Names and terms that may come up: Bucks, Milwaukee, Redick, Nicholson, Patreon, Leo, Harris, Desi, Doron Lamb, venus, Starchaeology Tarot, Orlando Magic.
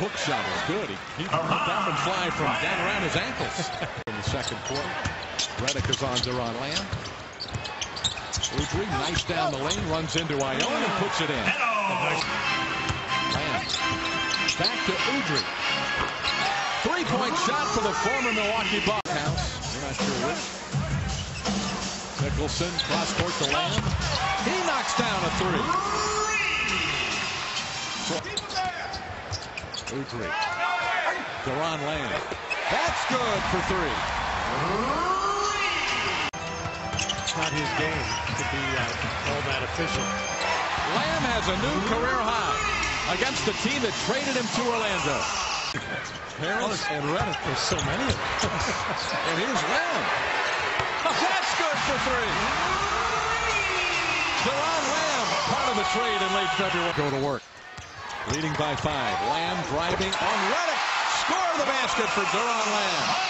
hook shot is good. He pulled down and fly from down around his ankles. In the second quarter, Redick is on Doron Lamb. Udry, nice down the lane, runs into Ione and puts it in. Lamb back to Udry. Three-point shot for the former Milwaukee Bucks. We're not sure which. Nicholson, cross court to Lamb. He knocks down a three. Udry. Doron Lamb. That's good for three. It's not his game to be all that efficient. Lamb has a new career high against the team that traded him to Orlando. Harris and Redick, there's so many of them. And here's Lamb. That's good for three. Doron Lamb, part of the trade in late February. Go to work. Leading by 5. Lamb driving on Redick. Score the basket for Doron Lamb.